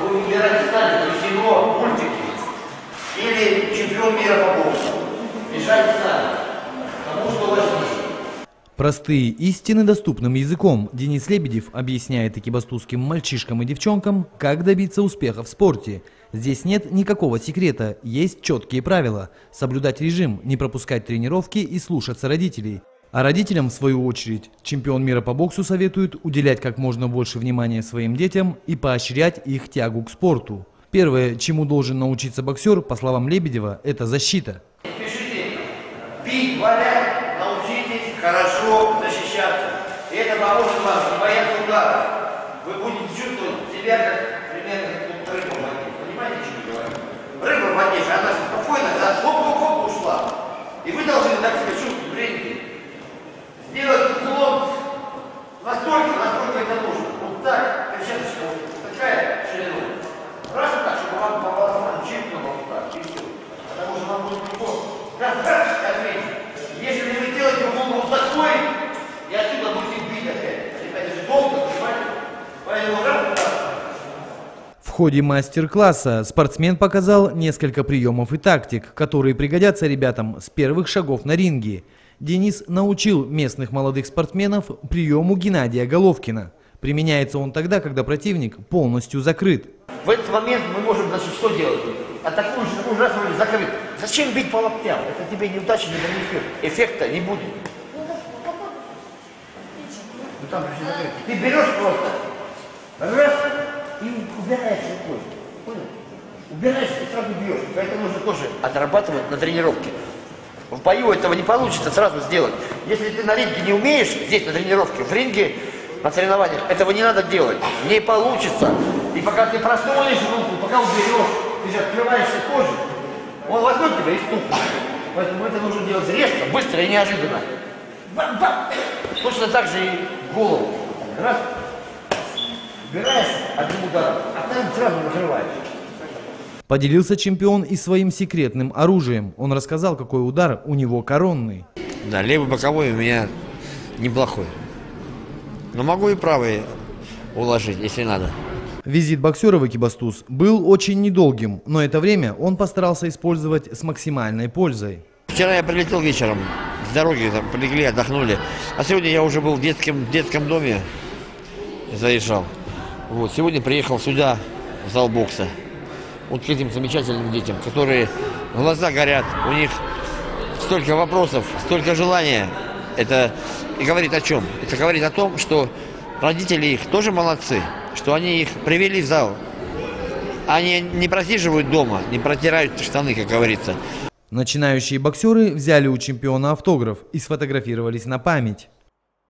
Вы выбираете сами, то есть кино, мультики или чемпион мира по боксу. Решайте сами, потому что важнее. Простые истины доступным языком Денис Лебедев объясняет экибастузским мальчишкам и девчонкам, как добиться успеха в спорте. Здесь нет никакого секрета, есть четкие правила. Соблюдать режим, не пропускать тренировки и слушаться родителей. А родителям, в свою очередь, чемпион мира по боксу советует уделять как можно больше внимания своим детям и поощрять их тягу к спорту. Первое, чему должен научиться боксер, по словам Лебедева, это защита. Пишите, бить, валять, научитесь хорошо защищаться. И это поможет вам не бояться удара. Вы будете чувствовать себя как примерно как рыба в воде. Понимаете, что я говорю? Рыба в воде, она же спокойно, она хоп-хоп-хоп ушла. И вы должны так себя чувствовать времени. Сделать уклон настолько, насколько это нужно. Вот так, перчаточка, вот такая ширина. Раз так, чтобы вам попала чипнула вот так, и все. Потому что вам будет легко. Раз, ответьте. Если вы сделаете уклон вот такой, и отсюда будете бить опять. Ребята, это же долго, понимаете? Поэтому раз, так. В ходе мастер-класса спортсмен показал несколько приемов и тактик, которые пригодятся ребятам с первых шагов на ринге. Денис научил местных молодых спортсменов приему Геннадия Головкина. Применяется он тогда, когда противник полностью закрыт. В этот момент мы можем, значит, что делать? Атакуешь, уже закрыт. Зачем бить по локтям? Это тебе неудача, не донесет. Эффекта не будет. Ну, там все закрыто. Ты берешь просто, раз, и убираешь рукой. Понял? Убираешь и сразу бьешь. Поэтому нужно тоже отрабатывать на тренировке. В бою этого не получится сразу сделать. Если ты на ринге не умеешь, здесь на тренировке, в ринге, на соревнованиях, этого не надо делать. Не получится. И пока ты проснулишь руку, пока уберешь, ты же открываешься кожу, он возьмет тебя и стукнет. Поэтому это нужно делать резко, быстро и неожиданно. Бам-бам! Точно так же и голову. Раз. Убираешь одним ударом, а там сразу накрываешь. Поделился чемпион и своим секретным оружием. Он рассказал, какой удар у него коронный. Да, левый боковой у меня неплохой. Но могу и правый уложить, если надо. Визит боксера в Экибастуз был очень недолгим, но это время он постарался использовать с максимальной пользой. Вчера я прилетел вечером с дороги, там полегли, отдохнули. А сегодня я уже был в детском доме, заезжал. Вот, сегодня приехал сюда, в зал бокса. Вот к этим замечательным детям, которые глаза горят, у них столько вопросов, столько желания. Это и говорит о чем? Это говорит о том, что родители их тоже молодцы, что они их привели в зал. Они не просиживают дома, не протирают штаны, как говорится. Начинающие боксеры взяли у чемпиона автограф и сфотографировались на память.